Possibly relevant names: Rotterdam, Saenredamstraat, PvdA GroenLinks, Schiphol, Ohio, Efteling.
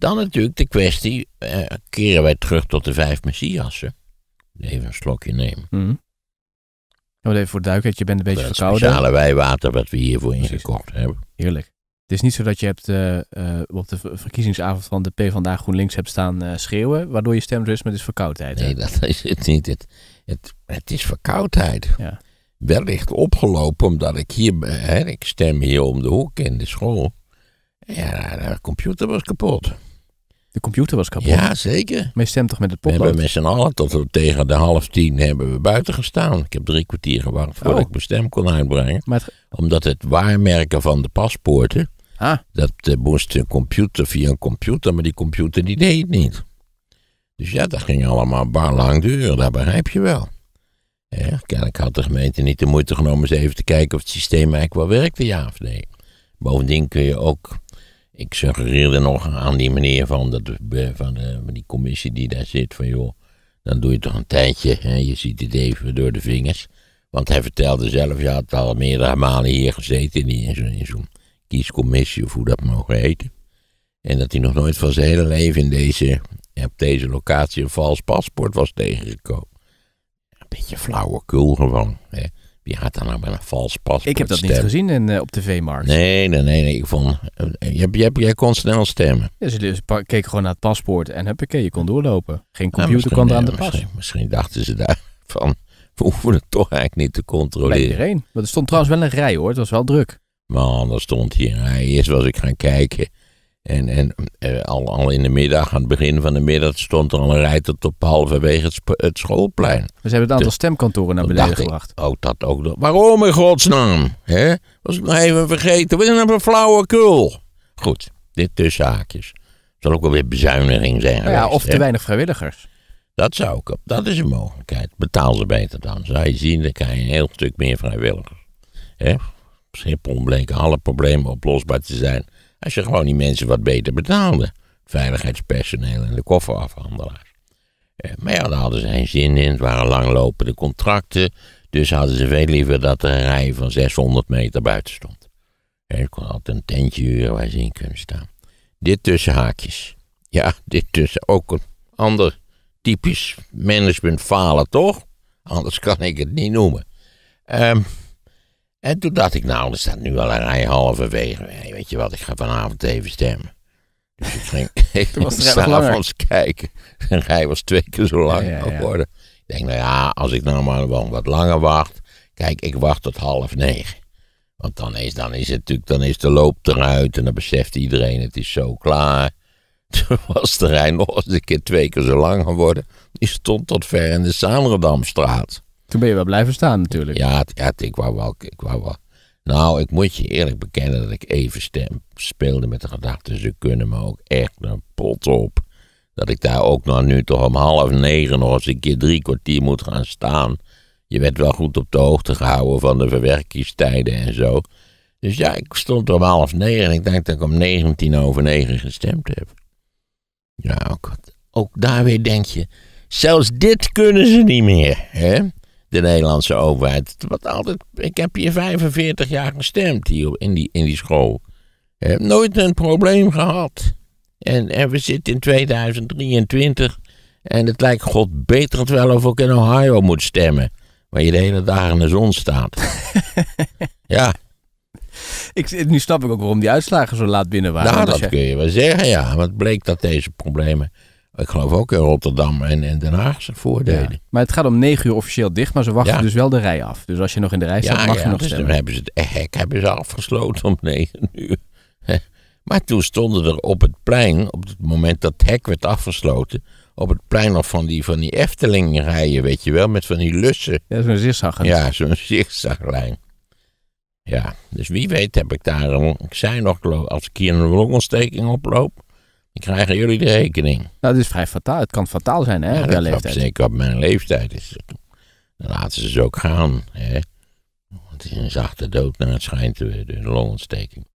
Dan natuurlijk de kwestie, keren wij terug tot de 5 Messiassen? Even een slokje nemen. Nou, even voor duidelijkheid, je bent een beetje verkouden. Dat speciale wijwater wat we hiervoor ingekocht hebben. Heerlijk. Het is niet zo dat je hebt, op de verkiezingsavond van de PvdA GroenLinks hebt staan schreeuwen, waardoor je stem dus met is verkoudheid. Hè? Nee, dat is het niet. Het is verkoudheid. Ja. Wellicht opgelopen omdat ik hier, ik stem hier om de hoek in de school. Ja, de computer was kapot. De computer was kapot? Ja, zeker. Maar je stemt toch met het potlood? We hebben met z'n allen tot tegen de 9:30 hebben we buiten gestaan. Ik heb 3 kwartier gewacht voordat ik mijn stem kon uitbrengen. Maar omdat het waarmerken van de paspoorten, dat moest een computer via een computer, maar die computer die deed het niet. Dus ja, dat ging allemaal bar lang duren, dat begrijp je wel. Ja, kennelijk had de gemeente niet de moeite genomen eens even te kijken of het systeem eigenlijk wel werkte, ja of nee. Bovendien kun je ook... Ik suggereerde nog aan die meneer van die commissie die daar zit van joh, dan doe je toch een tijdje, hè, je ziet het even door de vingers. Want hij vertelde zelf, je had al meerdere malen hier gezeten in zo'n kiescommissie of hoe dat mogen heten. En dat hij nog nooit van zijn hele leven op deze locatie een vals paspoort was tegengekomen. Een beetje flauwekul gewoon, hè. Je gaat dan nou met een vals paspoort. Ik heb dat niet gezien op tv-markt. Nee. Ik vond, jij kon snel stemmen. Ja, dus keek gewoon naar het paspoort en huppakee, je kon doorlopen. Geen computer kwam er aan de pas. Misschien dachten ze daarvan, we hoeven het toch eigenlijk niet te controleren. Bij iedereen. Want er stond trouwens wel een rij hoor, het was wel druk. Man, er stond hier een rij. Eerst was ik gaan kijken. En al in de middag, aan het begin van de middag, stond er al een rij tot op halverwege het schoolplein. Dus ze hebben het aantal stemkantoren naar beneden gebracht. Oh, dat ook nog. Waarom in godsnaam? Hè? Was ik nog even vergeten. Wat is nou een flauwekul? Goed, dit tussen haakjes. Zal ook wel weer bezuiniging zijn geweest, of te weinig vrijwilligers. Dat zou ook. Dat is een mogelijkheid. Betaal ze beter dan. Zou je zien, dan krijg je een heel stuk meer vrijwilligers. Hè? Schiphol bleken alle problemen oplosbaar te zijn. Als je gewoon die mensen wat beter betaalde. Veiligheidspersoneel en de kofferafhandelaars. Maar ja, daar hadden ze geen zin in. Het waren langlopende contracten. Dus hadden ze veel liever dat er een rij van 600 meter buiten stond. Je kon altijd een tentje huren waar ze in kunnen staan. Dit tussen haakjes. Ja, dit tussen ook een ander typisch managementfalen, toch? Anders kan ik het niet noemen. En toen dacht ik, nou, er staat nu al een rij halverwege. Weet je wat, ik ga vanavond even stemmen. Dus ik ging s'avonds kijken. De rij was 2 keer zo lang geworden. Ik denk, nou ja, als ik nou maar wat langer wacht. Kijk, ik wacht tot 9:30. Want dan is de loop eruit en dan beseft iedereen, het is zo klaar. Toen was de rij nog eens een keer 2 keer zo lang geworden. Die stond tot ver in de Saenredamstraat. Toen ben je wel blijven staan natuurlijk. Ja, ik wou wel. Nou, ik moet je eerlijk bekennen dat ik even speelde met de gedachte, ze kunnen me ook echt een pot op. Dat ik daar ook nog nu toch om 8:30 nog eens een keer 3 kwartier moet gaan staan. Je werd wel goed op de hoogte gehouden van de verwerkingstijden en zo. Dus ja, ik stond om 8:30 en ik dacht dat ik om 9:19 gestemd heb. Ja, ook daar weer denk je, zelfs dit kunnen ze niet meer, hè? De Nederlandse overheid. Wat altijd, ik heb hier 45 jaar gestemd hier in die school. Ik heb nooit een probleem gehad. En we zitten in 2023 en het lijkt God beter het wel of ik in Ohio moet stemmen. Waar je de hele dag in de zon staat. Ja. Nu snap ik ook waarom die uitslagen zo laat binnen waren. Nou, dat kun je wel zeggen, ja. Want bleek dat deze problemen... Ik geloof ook in Rotterdam en Den Haag zijn voordelen. Ja, maar het gaat om 9:00 officieel dicht, maar ze wachten dus wel de rij af. Dus als je nog in de rij staat, mag je nog stemmen. Dan hebben ze het hek afgesloten om 9:00. Maar toen stonden er op het plein, op het moment dat het hek werd afgesloten, op het plein nog van die Efteling rijen, weet je wel, met van die lussen. Ja, zo'n zigzag. Ja, zo'n zigzaglijn. Ja, dus wie weet heb ik daar... Ik zei nog, als ik hier een longontsteking oploop, dan krijgen jullie de rekening. Nou, het is vrij fataal. Het kan fataal zijn, hè, op jouw leeftijd. Zeker op mijn leeftijd. Dan laten ze ook gaan, hè. Want het is een zachte dood naar het schijnt, de longontsteking.